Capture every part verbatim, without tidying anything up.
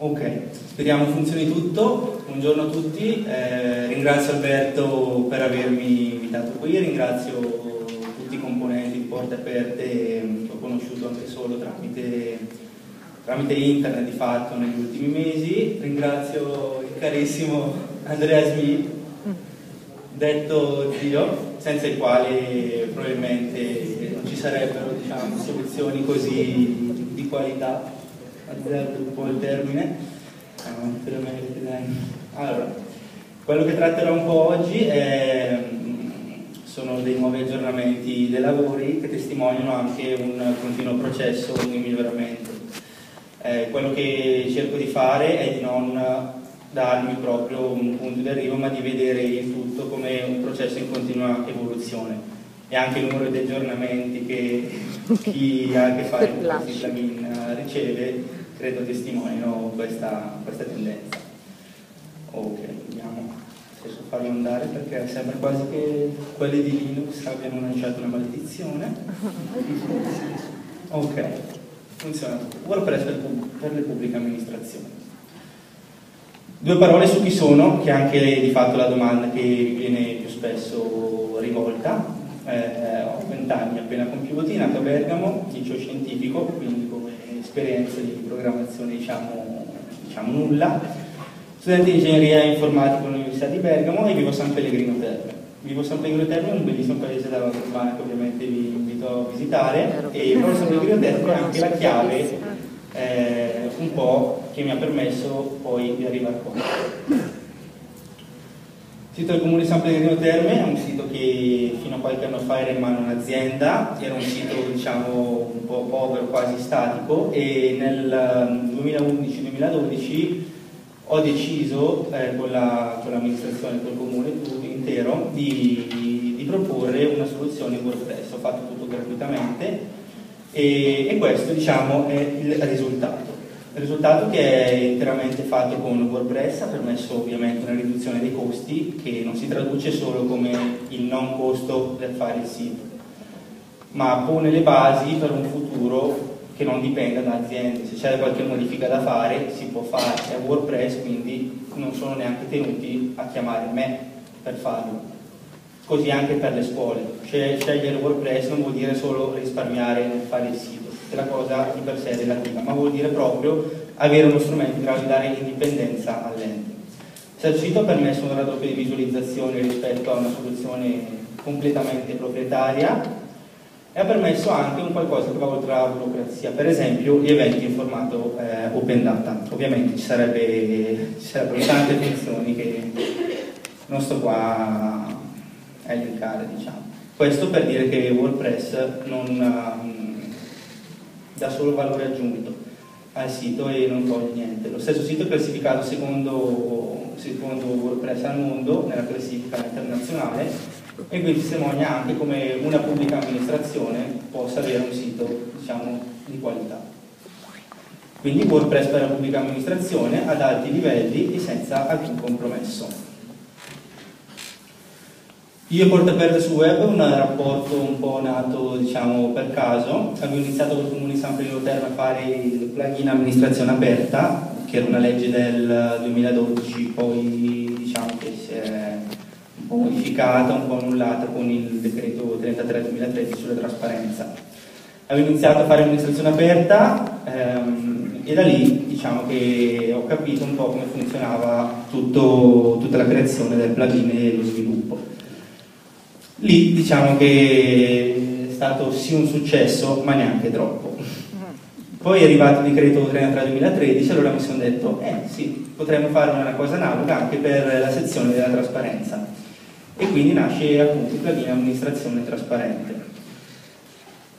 Ok, speriamo funzioni tutto. Buongiorno a tutti, eh, ringrazio Alberto per avermi invitato qui, ringrazio tutti i componenti di Porte Aperte che ho conosciuto anche solo tramite, tramite internet di fatto negli ultimi mesi, ringrazio il carissimo Andreas V, detto Dio, senza il quale probabilmente non ci sarebbero, diciamo, soluzioni così di qualità. Azzerdo un po' il termine. Allora, quello che tratterò un po' oggi è, sono dei nuovi aggiornamenti dei lavori che testimoniano anche un continuo processo di miglioramento. Eh, quello che cerco di fare è di non darmi proprio un punto di arrivo, ma di vedere il tutto come un processo in continua evoluzione, e anche il numero di aggiornamenti che chi ha a che fare con la Sislamin riceve credo testimonino questa, questa tendenza. Ok, vediamo se so farlo andare, perché sembra quasi che quelli di Linux abbiano lanciato una maledizione. Ok, funziona. WordPress per, per le pubbliche amministrazioni. Due parole su chi sono, che è anche di fatto la domanda che viene più spesso rivolta. Eh, ho vent'anni appena compiuti, nato a Bergamo, liceo scientifico, quindi come esperienza di programmazione diciamo, diciamo nulla, studente di ingegneria informatica all'Università di Bergamo, e vivo a San Pellegrino Terme. Vivo a San Pellegrino Terme, un bellissimo paese della Val Brembana che ovviamente vi invito a visitare, e proprio San Pellegrino Terme è anche la chiave eh, un po' che mi ha permesso poi di arrivare qua. Il sito del Comune di San Pellegrino Terme è un sito che fino a qualche anno fa era in mano un'azienda, era un sito diciamo un po' povero, quasi statico, e nel duemilaundici duemiladodici ho deciso eh, con l'amministrazione, la, con col Comune intero, di, di proporre una soluzione in WordPress. Ho fatto tutto gratuitamente e, e questo diciamo è il risultato. Il risultato che è interamente fatto con WordPress ha permesso ovviamente una riduzione dei costi, che non si traduce solo come il non costo del fare il sito, ma pone le basi per un futuro che non dipenda da aziende. Se c'è qualche modifica da fare si può fare, è WordPress, quindi non sono neanche tenuti a chiamare me per farlo. Così anche per le scuole, cioè, scegliere WordPress non vuol dire solo risparmiare nel fare il sito, che la cosa di per sé è relativa, ma vuol dire proprio avere uno strumento in grado di dare indipendenza all'ente. Il sito ha permesso un raddoppio di visualizzazione rispetto a una soluzione completamente proprietaria, e ha permesso anche un qualcosa che va oltre la burocrazia, per esempio gli eventi in formato eh, open data. Ovviamente ci, sarebbe, ci sarebbero tante funzioni che non sto qua a elencare, diciamo. Questo per dire che WordPress non dà solo valore aggiunto al sito e non toglie niente. Lo stesso sito è classificato secondo, secondo WordPress al mondo nella classifica internazionale, e quindi testimonia anche come una pubblica amministrazione possa avere un sito diciamo di qualità. Quindi WordPress per la pubblica amministrazione ad alti livelli e senza alcun compromesso. Io e Porte Aperte sul Web è un rapporto un po' nato diciamo per caso. Abbiamo iniziato con il Comune di San Pellegrino Terme a fare il plugin Amministrazione Aperta, che era una legge del duemiladodici, poi diciamo che si è un po' modificata, un po' annullata con il decreto trentatré duemilatredici sulla trasparenza. Avevo iniziato a fare amministrazione aperta ehm, e da lì diciamo che ho capito un po' come funzionava tutto, tutta la creazione del plugin e lo sviluppo. Lì diciamo che è stato sì un successo, ma neanche troppo. Poi è arrivato il decreto trentatré duemilatredici, allora mi sono detto eh sì, potremmo fare una cosa analoga anche per la sezione della trasparenza, e quindi nasce appunto il plugin Amministrazione Trasparente.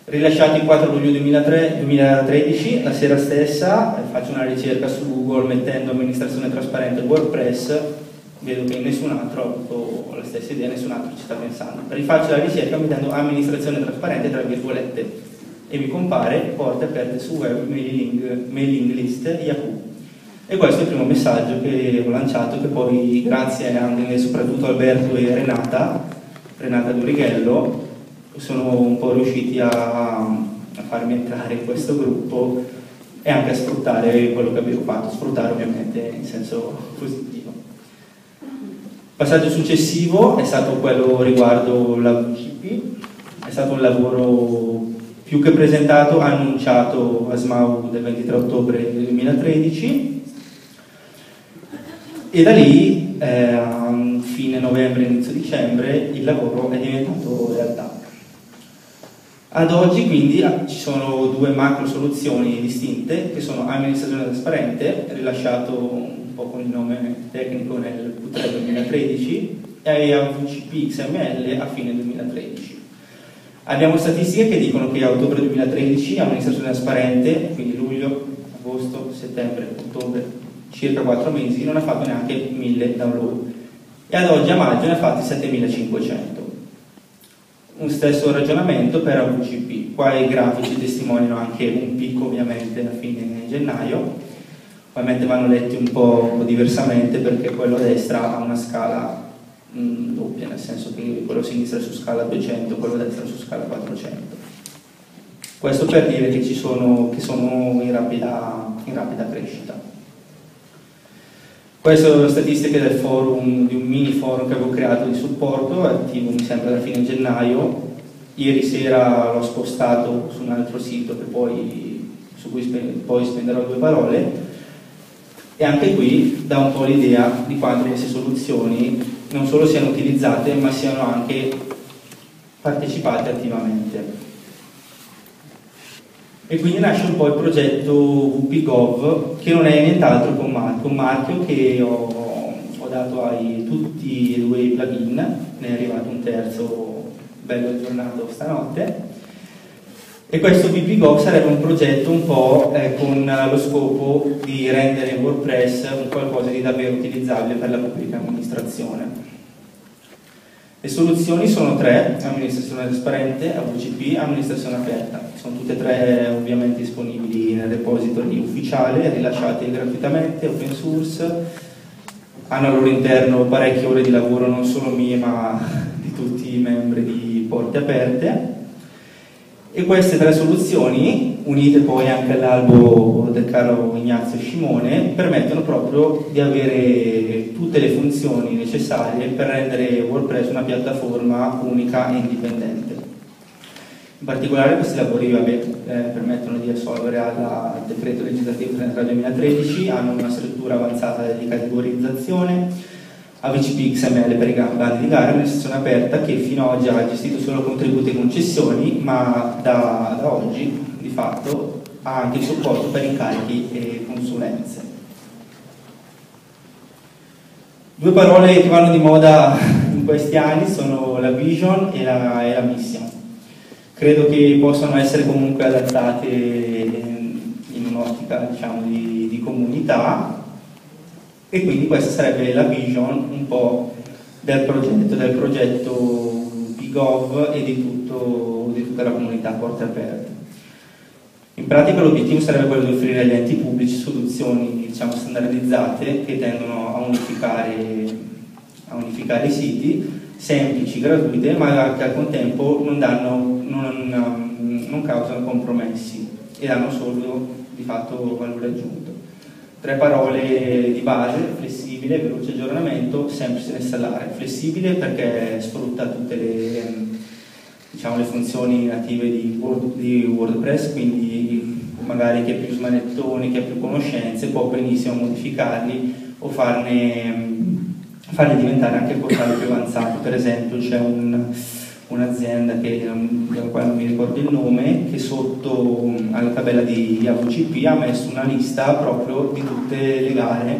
Rilasciato il quattro luglio duemilatredici, la sera stessa faccio una ricerca su Google mettendo Amministrazione Trasparente WordPress. Vedo che nessun altro ha avuto la stessa idea, nessun altro ci sta pensando. Rifaccio la ricerca mettendo amministrazione trasparente tra virgolette, e mi compare Porte Aperte sul Web mailing, mailing list Yahoo. E questo è il primo messaggio che ho lanciato, che poi grazie anche soprattutto a Alberto e Renata, Renata Durighello, sono un po' riusciti a, a farmi entrare in questo gruppo e anche a sfruttare quello che abbiamo fatto, sfruttare ovviamente in senso positivo. Passaggio successivo è stato quello riguardo la V C P, è stato un lavoro più che presentato, annunciato a SMAU del ventitré ottobre duemilatredici, e da lì eh, a fine novembre, inizio dicembre il lavoro è diventato realtà. Ad oggi quindi ci sono due macro soluzioni distinte, che sono Amministrazione Trasparente, rilasciato un po' con il nome tecnico nel Q tre duemilatredici, e A V C P X M L a fine duemilatredici. Abbiamo statistiche che dicono che a ottobre duemilatredici Amministrazione Trasparente, quindi luglio, agosto, settembre, ottobre, circa quattro mesi, non ha fatto neanche mille download, e ad oggi a maggio ne ha fatti settemilacinquecento. Un stesso ragionamento per A V C P, qua i grafici testimoniano anche un picco ovviamente a fine gennaio, ovviamente vanno letti un po' diversamente perché quello a destra ha una scala mh, doppia, nel senso che quello a sinistra è su scala duecento, quello a destra è su scala quattrocento. Questo per dire che, ci sono, che sono in rapida, in rapida crescita. Queste sono le statistiche del forum, di un mini forum che avevo creato di supporto, attivo mi sembra alla fine gennaio. Ieri sera l'ho spostato su un altro sito che poi, su cui spe poi spenderò due parole, e anche qui dà un po' l'idea di quanto queste soluzioni non solo siano utilizzate ma siano anche partecipate attivamente. E quindi nasce un po' il progetto W P Gov, che non è nient'altro che un marchio che ho, ho dato a tutti e due i plugin, ne è arrivato un terzo bello aggiornato stanotte, e questo W P Gov sarebbe un progetto un po' eh, con lo scopo di rendere WordPress un qualcosa di davvero utilizzabile per la pubblica amministrazione. Le soluzioni sono tre: amministrazione trasparente, A V C P, amministrazione aperta. Sono tutte e tre ovviamente disponibili nel repository ufficiale, rilasciate gratuitamente, open source, hanno al loro interno parecchie ore di lavoro non solo mie ma di tutti i membri di Porte Aperte, e queste tre soluzioni, unite poi anche all'albo del caro Ignazio Scimone, permettono proprio di avere tutte le funzioni necessarie per rendere WordPress una piattaforma unica e indipendente. In particolare questi lavori vabbè, eh, permettono di assolvere al decreto legislativo trentatré duemilatredici, hanno una struttura avanzata di categorizzazione, A V C P X M L per i bandi di gara, amministrazione aperta che fino ad oggi ha gestito solo contributi e concessioni, ma da, da oggi di fatto ha anche il supporto per incarichi e consulenze. Due parole che vanno di moda in questi anni sono la vision e la, e la mission. Credo che possano essere comunque adattate in un'ottica diciamo, di, di comunità. E quindi questa sarebbe la vision un po' del progetto, del progetto W P Gov e di, tutto, di tutta la comunità Porte Aperte. In pratica l'obiettivo sarebbe quello di offrire agli enti pubblici soluzioni diciamo, standardizzate che tendono a unificare, a unificare i siti, semplici, gratuite, ma che al contempo non, danno, non, non causano compromessi e danno solo di fatto valore aggiunto. Tre parole di base: flessibile, veloce aggiornamento, semplice da installare. Flessibile perché sfrutta tutte le, diciamo, le funzioni native di, Word, di WordPress, quindi magari chi ha più smanettoni, chi ha più conoscenze può benissimo modificarli o farne, farli diventare anche portali più avanzati. Per esempio c'è un, un'azienda della quale non mi ricordo il nome, che sotto alla tabella di A V C P ha messo una lista proprio di tutte le gare,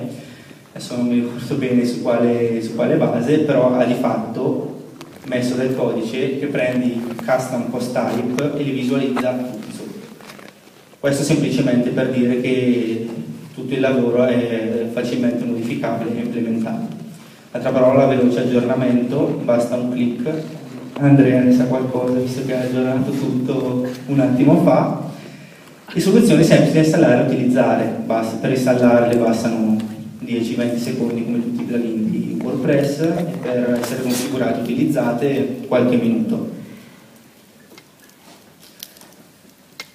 adesso non mi ricordo bene su quale, su quale base, però ha di fatto messo del codice che prendi custom post type e li visualizza tutti sotto. Questo semplicemente per dire che tutto il lavoro è facilmente modificabile e implementabile. Altra parola, veloce aggiornamento, basta un click. Andrea ne sa qualcosa visto che ha aggiornato tutto un attimo fa. Le soluzioni semplici da installare e utilizzare, basta, per installarle bastano dieci venti secondi come tutti i plugin di WordPress, e per essere configurate e utilizzate qualche minuto.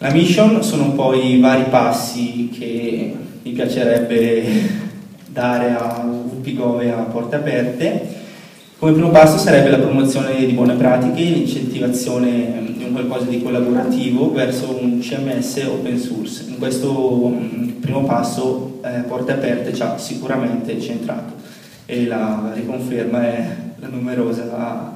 La mission sono poi i vari passi che mi piacerebbe dare a W P G O V e a Porte Aperte. Come primo passo sarebbe la promozione di buone pratiche, l'incentivazione di un qualcosa di collaborativo verso un C M S open source. In questo primo passo eh, Porte Aperte ci ha sicuramente centrato e la riconferma è la numerosa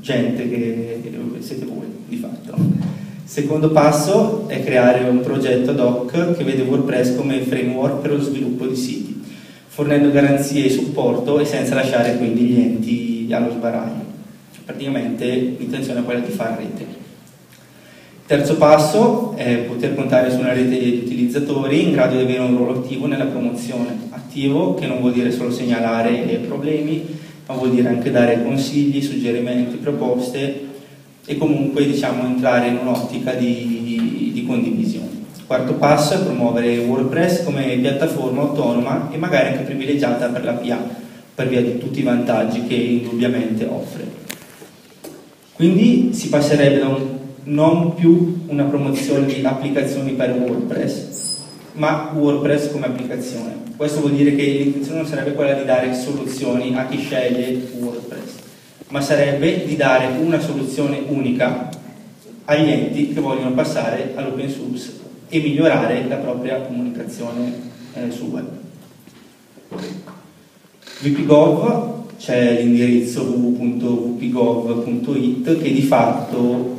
gente che siete voi di fatto. Secondo passo è creare un progetto ad hoc che vede WordPress come framework per lo sviluppo di siti, fornendo garanzie e supporto e senza lasciare quindi gli enti allo sbaraglio. Praticamente l'intenzione è quella di fare rete. Terzo passo è poter contare su una rete di utilizzatori in grado di avere un ruolo attivo nella promozione. Attivo che non vuol dire solo segnalare problemi, ma vuol dire anche dare consigli, suggerimenti, proposte e comunque diciamo entrare in un'ottica di, di condivisione. Quarto passo è promuovere WordPress come piattaforma autonoma e magari anche privilegiata per la P A, per via di tutti i vantaggi che indubbiamente offre. Quindi si passerebbe da un, non più una promozione di applicazioni per WordPress, ma WordPress come applicazione. Questo vuol dire che l'intenzione non sarebbe quella di dare soluzioni a chi sceglie WordPress, ma sarebbe di dare una soluzione unica agli enti che vogliono passare all'open source e migliorare la propria comunicazione eh, sul web. W P G O V c'è l'indirizzo w w w punto w p gov punto it che di fatto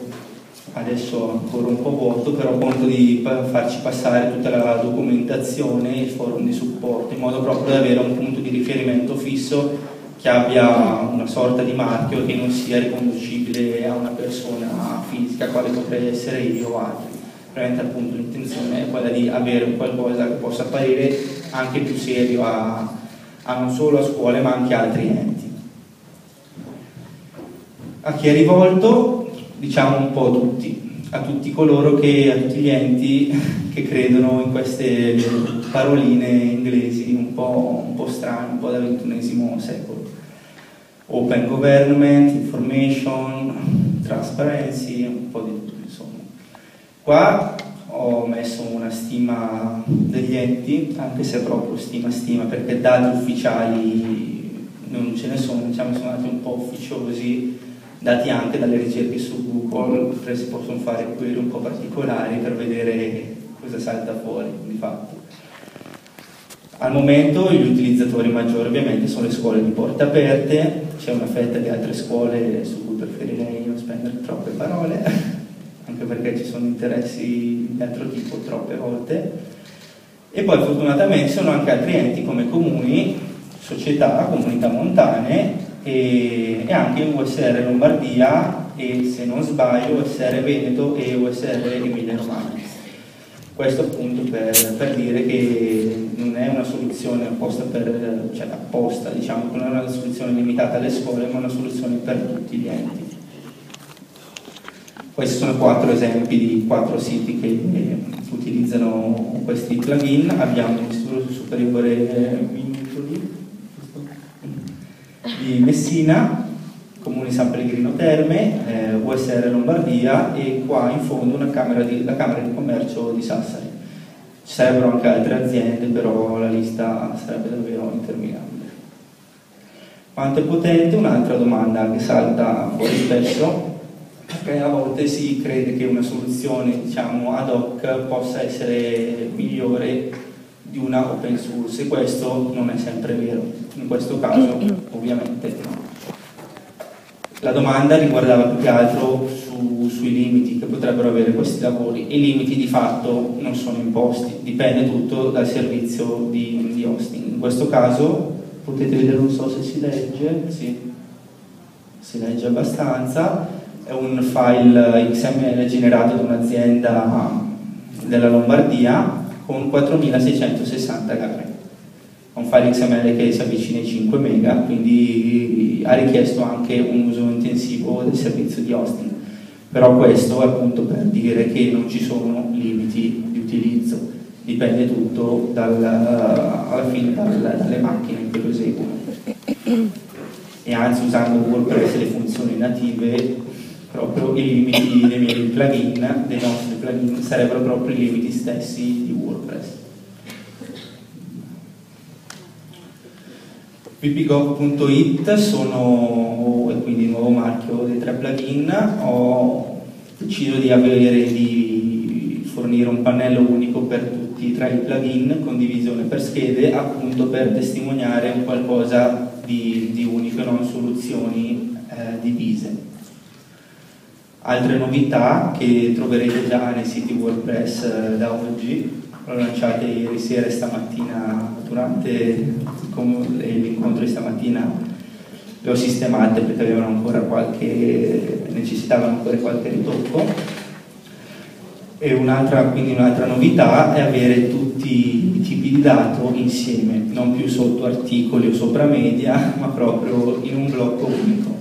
adesso è ancora un po' vuoto, però conto di farci passare tutta la documentazione e il forum di supporto in modo proprio da avere un punto di riferimento fisso che abbia una sorta di marchio e che non sia riconducibile a una persona fisica, quale potrei essere io o altri. Veramente appunto l'intenzione è quella di avere qualcosa che possa apparire anche più serio a, a non solo a scuole ma anche a altri enti. A chi è rivolto? Diciamo un po' a tutti, a tutti coloro che, a tutti gli enti che credono in queste paroline inglesi un po', un po' strane, un po' del ventunesimo secolo. Open government, information, transparency, un po' di tutto insomma. Qua ho messo una stima degli enti, anche se proprio stima stima, perché dati ufficiali non ce ne sono, diciamo sono andati un po' ufficiosi, dati anche dalle ricerche su Google, si possono fare quelle un po' particolari per vedere cosa salta fuori di fatto. Al momento gli utilizzatori maggiori ovviamente sono le scuole di Porte Aperte, c'è una fetta di altre scuole su cui preferirei non spendere troppe parole, anche perché ci sono interessi di altro tipo troppe volte, e poi fortunatamente sono anche altri enti come comuni, società, comunità montane, e anche U S R Lombardia e, se non sbaglio, U S R Veneto e U S R Emilia Romagna. Questo appunto per, per dire che non è una soluzione apposta, per, cioè apposta, diciamo che non è una soluzione limitata alle scuole, ma una soluzione per tutti gli enti. Questi sono quattro esempi di quattro siti che eh, utilizzano questi plugin. Abbiamo l'Istituto Superiore eh, di Messina, Comune di San Pellegrino Terme, eh, U S R Lombardia e qua in fondo una camera di, la Camera di Commercio di Sassari. Ci sarebbero anche altre aziende, però la lista sarebbe davvero interminabile. Quanto è potente? Un'altra domanda che salta fuori spesso, perché a volte si crede che una soluzione diciamo ad hoc possa essere migliore di una open source, e questo non è sempre vero, in questo caso ovviamente no. La domanda riguardava più che altro su, sui limiti che potrebbero avere questi lavori, e i limiti di fatto non sono imposti, dipende tutto dal servizio di, di hosting. In questo caso potete vedere, non so se si legge, sì, si legge abbastanza, è un file X M L generato da un'azienda della Lombardia con quattromilaseicentosessanta gare, un file X M L che si avvicina ai cinque mega, quindi ha richiesto anche un uso intensivo del servizio di hosting, però questo è appunto per dire che non ci sono limiti di utilizzo, dipende tutto dal, alla fine dal, dalle macchine che lo eseguono, e anzi usando WordPress e le funzioni native proprio i limiti dei miei plugin, dei nostri plugin, sarebbero proprio i limiti stessi di WordPress. W P Gov punto it sono, e quindi il nuovo marchio dei tre plugin, ho deciso di avere, di fornire un pannello unico per tutti e tre i plugin, con divisione per schede, appunto per testimoniare un qualcosa di, di unico e non soluzioni eh, divise. Altre novità che troverete già nei siti WordPress eh, da oggi, l'ho lanciate ieri sera e stamattina durante... l'incontro di stamattina le ho sistemate perché avevano ancora qualche, necessitavano ancora qualche ritocco. E un'altra, quindi un'altra novità è avere tutti i tipi di dato insieme, non più sotto articoli o sopra media, ma proprio in un blocco unico.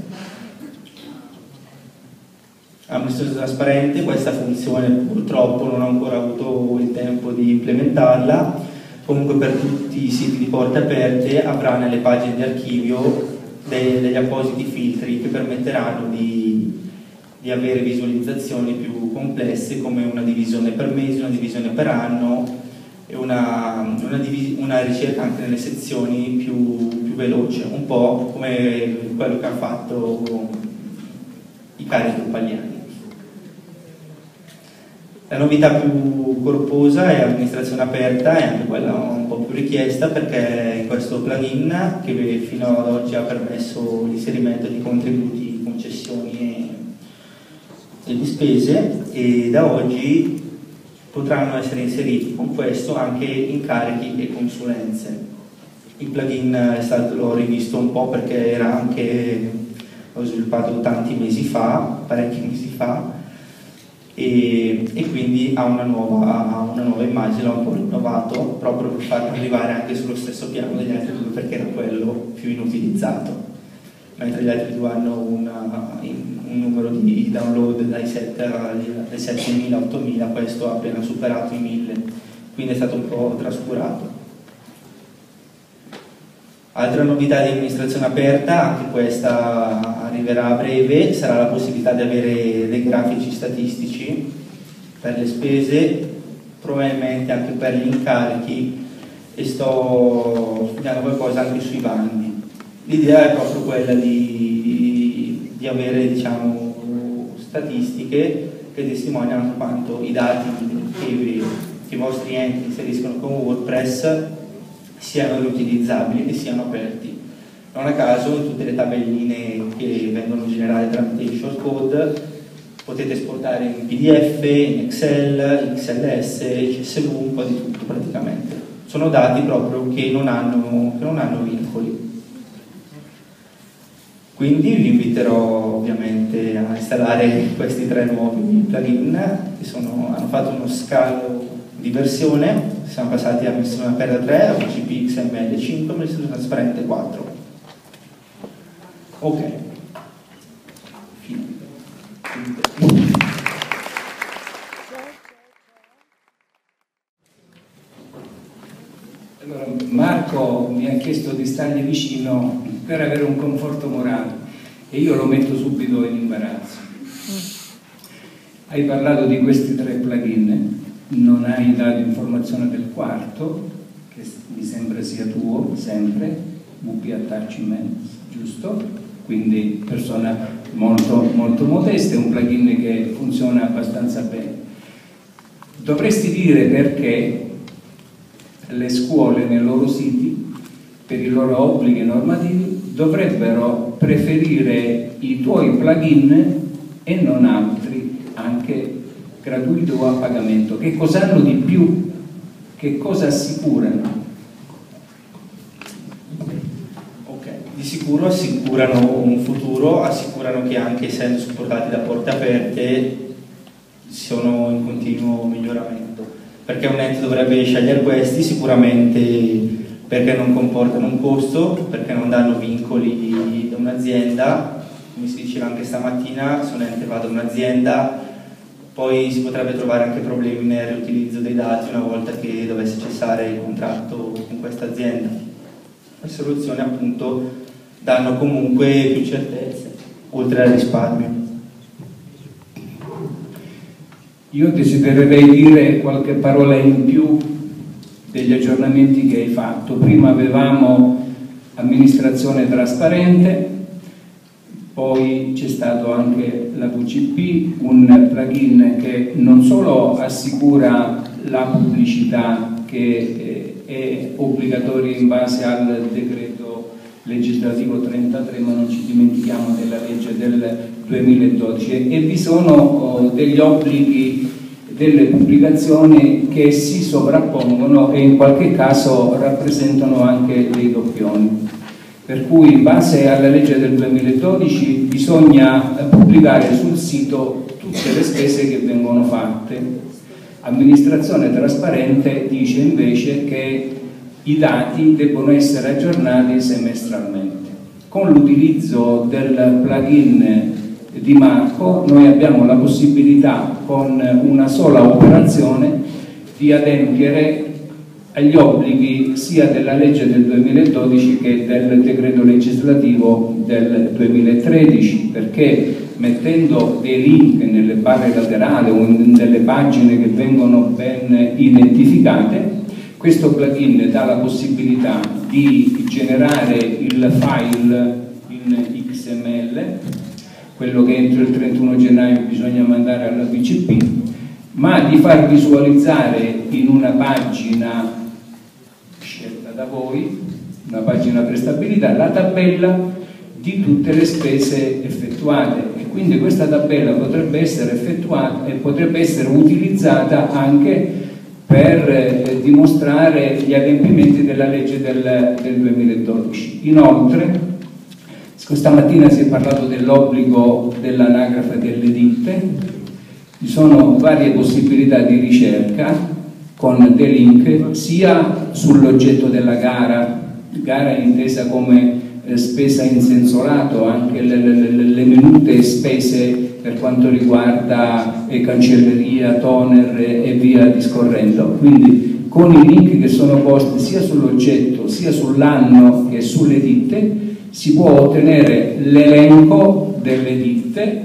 Amministrazione Trasparente, questa funzione purtroppo non ho ancora avuto il tempo di implementarla. Comunque per tutti i siti di Porte Aperte avrà nelle pagine di archivio dei, degli appositi filtri che permetteranno di, di avere visualizzazioni più complesse, come una divisione per mese, una divisione per anno e una, una, una ricerca anche nelle sezioni più, più veloce, un po' come quello che hanno fatto i cari compagniani. La novità più corposa è l'amministrazione aperta, è anche quella un po' più richiesta perché è questo plugin che fino ad oggi ha permesso l'inserimento di contributi, concessioni e di spese, e da oggi potranno essere inseriti con questo anche incarichi e consulenze. Il plugin l'ho rivisto un po' perché era anche, l'ho sviluppato tanti mesi fa, parecchi mesi fa, E, e quindi ha una nuova, una nuova immagine, l'ho un po' rinnovato proprio per farlo arrivare anche sullo stesso piano degli altri due, perché era quello più inutilizzato, mentre gli altri due hanno una, un numero di download dai settemila ai ottomila, questo ha appena superato i mille, quindi è stato un po' trascurato. Altra novità di amministrazione aperta, anche questa arriverà a breve, sarà la possibilità di avere dei grafici statistici per le spese, probabilmente anche per gli incarichi, e sto studiando qualcosa anche sui bandi. L'idea è proprio quella di, di avere, diciamo, statistiche che testimoniano quanto i dati che, che i vostri enti inseriscono con WordPress siano riutilizzabili e siano aperti. Non a caso, in tutte le tabelline che vengono generate tramite i shortcode potete esportare in P D F, in Excel, in X L S, in C S V, un po' di tutto praticamente. Sono dati proprio che non hanno, che non hanno vincoli. Quindi vi inviterò ovviamente a installare questi tre nuovi plugin che sono, hanno fatto uno scalo di versione. Siamo passati a Amministrazione Aperta tre, a B C P X M L cinque, Amministrazione Trasparente quattro. Ok. Allora, Marco mi ha chiesto di stargli vicino per avere un conforto morale e io lo metto subito in imbarazzo. Hai parlato di questi tre plugin, non hai dato informazione del quarto, che mi sembra sia tuo, sempre, W P Attachment, giusto? Quindi persona molto, molto modesta, è un plugin che funziona abbastanza bene. Dovresti dire perché le scuole nei loro siti, per i loro obblighi normativi, dovrebbero preferire i tuoi plugin e non altri, anche gratuito o a pagamento. Che cosa hanno di più? Che cosa assicurano? Di sicuro assicurano un futuro, assicurano che anche essendo supportati da Porte Aperte sono in continuo miglioramento, perché un ente dovrebbe scegliere questi sicuramente perché non comportano un costo, perché non danno vincoli da un'azienda. Come si diceva anche stamattina, se un ente va da un'azienda poi si potrebbe trovare anche problemi nel riutilizzo dei dati una volta che dovesse cessare il contratto con questa azienda. Le soluzioni appunto danno comunque più certezze oltre al risparmio. io desidererei dire qualche parola in più degli aggiornamenti che hai fatto. Prima avevamo amministrazione trasparente, poi c'è stato anche la V C P, un plugin che non solo assicura la pubblicità che è obbligatoria in base al decreto legislativo trentatré, ma non ci dimentichiamo della legge del duemiladodici, e vi sono degli obblighi delle pubblicazioni che si sovrappongono e in qualche caso rappresentano anche dei doppioni. Per cui in base alla legge del duemiladodici bisogna pubblicare sul sito tutte le spese che vengono fatte. Amministrazione trasparente dice invece che i dati debbono essere aggiornati semestralmente. Con l'utilizzo del plugin di Marco noi abbiamo la possibilità, con una sola operazione, di adempiere agli obblighi sia della legge del duemiladodici che del decreto legislativo del duemilatredici, perché mettendo dei link nelle barre laterali o in delle pagine che vengono ben identificate, questo plugin dà la possibilità di generare il file in X M L, quello che entro il trentuno gennaio bisogna mandare alla B C P, ma di far visualizzare in una pagina scelta da voi, una pagina prestabilita, la tabella di tutte le spese effettuate. E quindi questa tabella potrebbe essere effettuata e potrebbe essere utilizzata anche per eh, dimostrare gli adempimenti della legge del, del duemiladodici. Inoltre, stamattina si è parlato dell'obbligo dell'anagrafe delle ditte, ci sono varie possibilità di ricerca con dei link sia sull'oggetto della gara, gara intesa come eh, spesa in senso lato, anche le, le, le minute spese per quanto riguarda eh, cancelleria, toner eh, e via discorrendo. Quindi con i link che sono posti sia sull'oggetto sia sull'anno che sulle ditte si può ottenere l'elenco delle ditte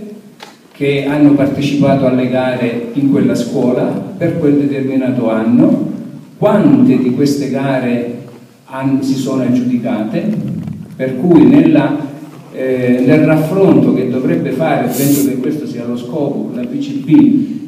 che hanno partecipato alle gare in quella scuola per quel determinato anno, quante di queste gare hanno, si sono aggiudicate, per cui nella Eh, nel raffronto che dovrebbe fare, penso che questo sia lo scopo, la B C P,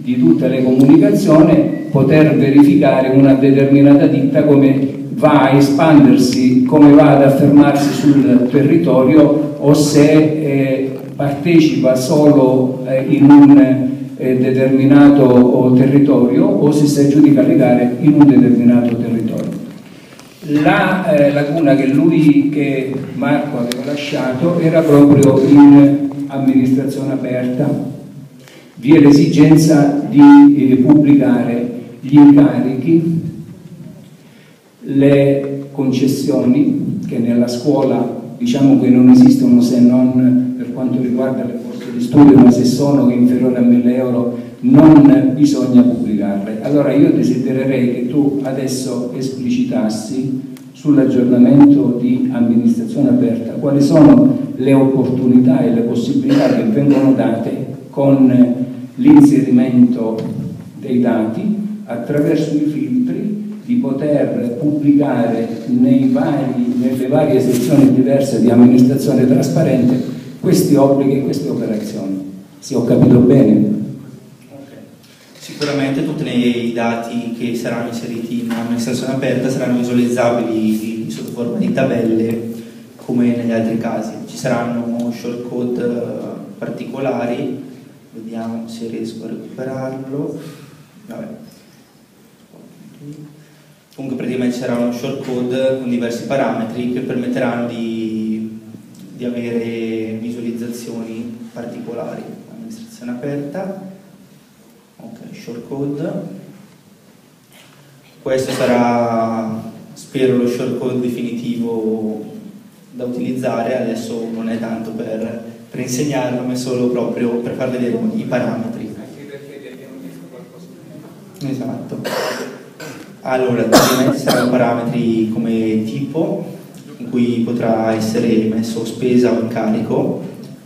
di tutte le comunicazioni, poter verificare una determinata ditta come va a espandersi, come va ad affermarsi sul territorio, o se eh, partecipa solo eh, in un eh, determinato territorio o se si aggiudica le gare in un determinato territorio. La eh, lacuna che lui, che Marco aveva lasciato, era proprio in amministrazione aperta. Vi è l'esigenza di eh, pubblicare gli incarichi, le concessioni, che nella scuola diciamo che non esistono se non per quanto riguarda le borse di studio, ma se sono inferiori a mille euro non bisogna pubblicarle. Allora io desidererei che tu adesso esplicitassi sull'aggiornamento di amministrazione aperta quali sono le opportunità e le possibilità che vengono date con l'inserimento dei dati attraverso i filtri, di poter pubblicare nei vari, nelle varie sezioni diverse di amministrazione trasparente questi obblighi e queste operazioni. Se ho capito bene. Okay. Sicuramente tutti i dati che saranno inseriti in amministrazione aperta saranno visualizzabili sotto forma di tabelle come negli altri casi. Ci saranno shortcode particolari, vediamo se riesco a recuperarlo. Vabbè. Comunque praticamente sarà uno shortcode con diversi parametri che permetteranno di, di avere visualizzazioni particolari. Amministrazione aperta, ok, shortcode. Questo sarà, spero, lo shortcode definitivo da utilizzare. Adesso non è tanto per, per insegnarlo, ma è solo proprio per far vedere i parametri. Anche perché vi abbiamo visto qualcosa. Esatto. Allora, ci saranno parametri come tipo, in cui potrà essere messo spesa o incarico,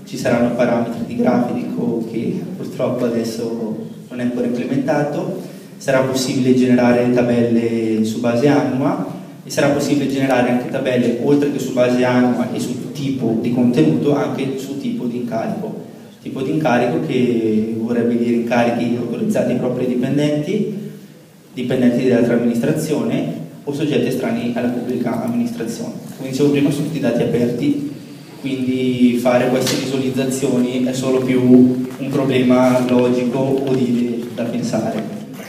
ci saranno parametri di grafico che purtroppo adesso non non è ancora implementato, sarà possibile generare tabelle su base annua e sarà possibile generare anche tabelle, oltre che su base annua e su tipo di contenuto, anche su tipo di incarico. Tipo di incarico che vorrebbe dire incarichi autorizzati ai propri dipendenti, dipendenti dell'altra amministrazione o soggetti estranei alla pubblica amministrazione. Come dicevo prima, sono tutti dati aperti, quindi fare queste visualizzazioni è solo più un problema logico o di, da pensare,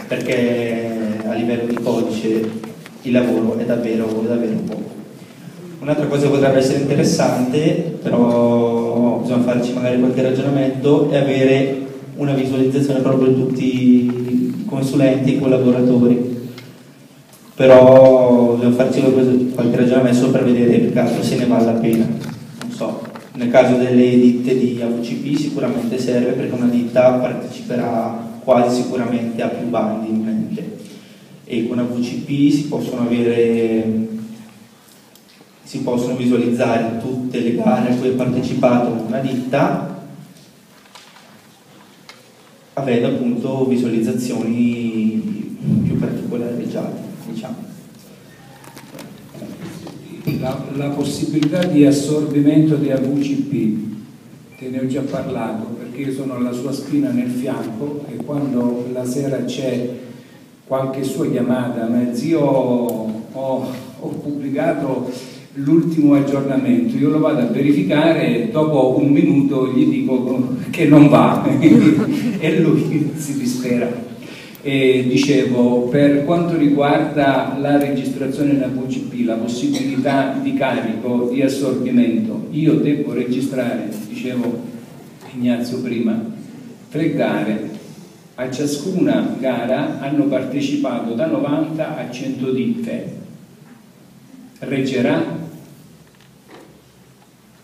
perché a livello di codice il lavoro è davvero, davvero poco. Un'altra cosa che potrebbe essere interessante, però bisogna farci magari qualche ragionamento, è avere una visualizzazione proprio di tutti i consulenti e i collaboratori. Però devo farci qualche ragionamento solo per vedere per caso se ne vale la pena. Non so, nel caso delle ditte di A V C P sicuramente serve, perché una ditta parteciperà quasi sicuramente a più bandi in mente, e con A V C P si possono avere, si possono visualizzare tutte le gare a cui è partecipato una ditta, avendo appunto visualizzazioni più particolareggiate. La, la possibilità di assorbimento di A V C P, te ne ho già parlato, perché io sono alla sua spina nel fianco e quando la sera c'è qualche sua chiamata, ma zio ho, ho pubblicato l'ultimo aggiornamento, io lo vado a verificare e dopo un minuto gli dico che non va e lui si dispera. E dicevo, per quanto riguarda la registrazione in A V C P, la possibilità di carico, di assorbimento, io devo registrare, dicevo Ignazio prima, tre gare, a ciascuna gara hanno partecipato da novanta a cento ditte. Reggerà?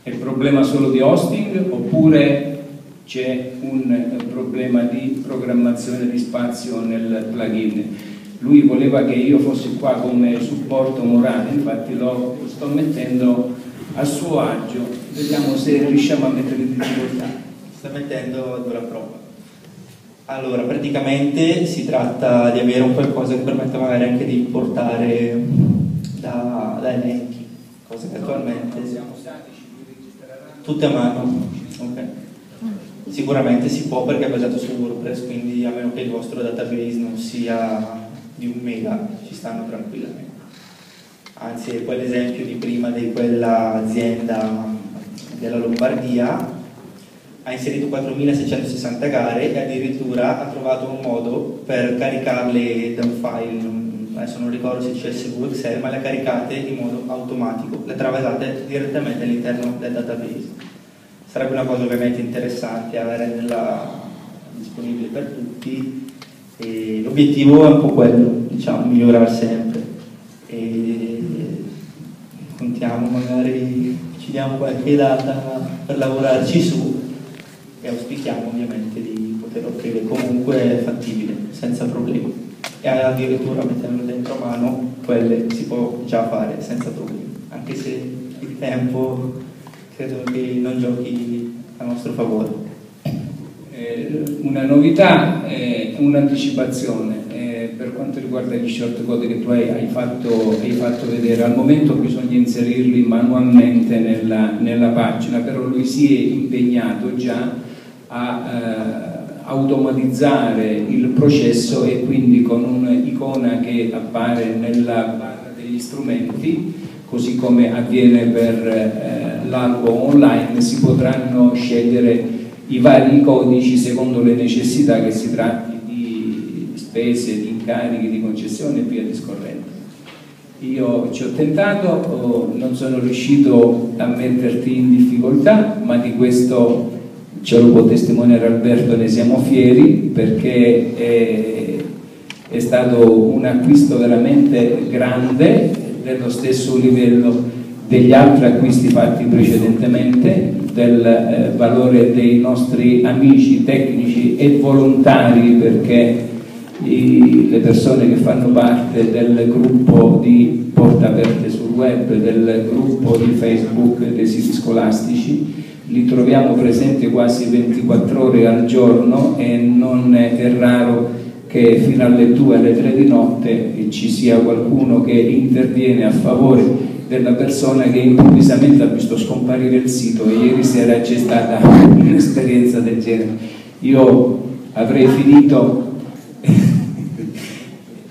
È problema solo di hosting oppure c'è un problema di programmazione di spazio nel plugin? Lui voleva che io fossi qua come supporto morale, infatti lo sto mettendo a suo agio, vediamo se riusciamo a mettere in difficoltà. Sta mettendo dura prova. Allora, praticamente si tratta di avere un qualcosa che permetta magari anche di importare da, da elenchi, cose che attualmente no, siamo stati, tutte a mano. Okay. Sicuramente si può, perché è basato su WordPress, quindi a meno che il vostro database non sia di un mega, ci stanno tranquillamente. Anzi, è quell'esempio di prima di quell'azienda della Lombardia, ha inserito quattromilaseicentosessanta gare e addirittura ha trovato un modo per caricarle da un file, adesso non ricordo se C S V o Excel, ma le caricate in modo automatico, le travasate direttamente all'interno del database. Sarebbe una cosa ovviamente interessante, renderla disponibile per tutti, e l'obiettivo è un po' quello, diciamo, migliorare sempre, e contiamo magari, ci diamo qualche data per lavorarci su e auspichiamo ovviamente di poter offrire comunque fattibile, senza problemi, e addirittura mettendo dentro mano quelle si può già fare senza problemi, anche se il tempo credo che non giochi a nostro favore. Eh, una novità, eh, un'anticipazione eh, per quanto riguarda gli shortcode che tu hai, hai, fatto, hai fatto vedere. Al momento bisogna inserirli manualmente nella, nella pagina, però lui si è impegnato già a eh, automatizzare il processo, e quindi con un'icona che appare nella barra degli strumenti, così come avviene per eh, l'albo online, si potranno scegliere i vari codici secondo le necessità, che si tratti di spese, di incarichi, di concessione e via discorrendo. Io ci ho tentato, oh, non sono riuscito a metterti in difficoltà, ma di questo ce lo può testimoniare Alberto, ne siamo fieri, perché è, è stato un acquisto veramente grande, dello stesso livello degli altri acquisti fatti precedentemente, del eh, valore dei nostri amici tecnici e volontari, perché i, le persone che fanno parte del gruppo di Porte Aperte sul Web, del gruppo di Facebook dei siti scolastici, li troviamo presenti quasi ventiquattro ore al giorno e non è raro che fino alle due alle tre di notte ci sia qualcuno che interviene a favore della persona che improvvisamente ha visto scomparire il sito, e ieri sera c'è stata un'esperienza del genere. Io avrei finito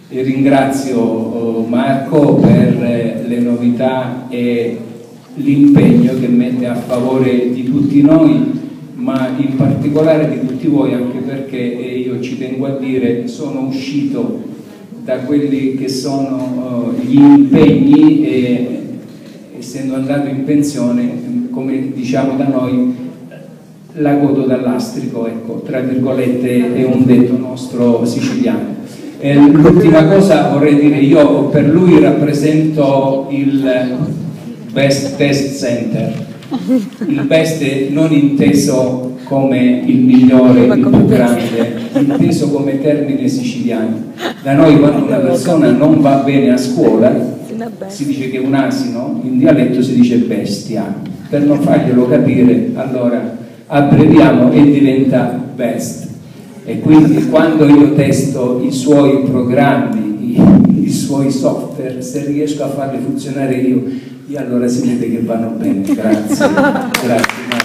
e ringrazio Marco per le novità e l'impegno che mette a favore di tutti noi, ma in particolare di tutti voi, anche perché, e io ci tengo a dire, sono uscito da quelli che sono gli impegni e, essendo andato in pensione, come diciamo da noi, la godo dal lastrico, ecco, tra virgolette è un detto nostro siciliano. Eh, l'ultima cosa vorrei dire, io per lui rappresento il Best Test Center. Il best non inteso come il migliore, il più grande, inteso come termine siciliano. Da noi quando una persona non va bene a scuola si dice che un asino, in dialetto si dice bestia, per non farglielo capire allora abbreviamo e diventa best. E quindi quando io testo i suoi programmi, i, i suoi software, se riesco a farli funzionare io, e allora si vede che vanno bene. Grazie, grazie.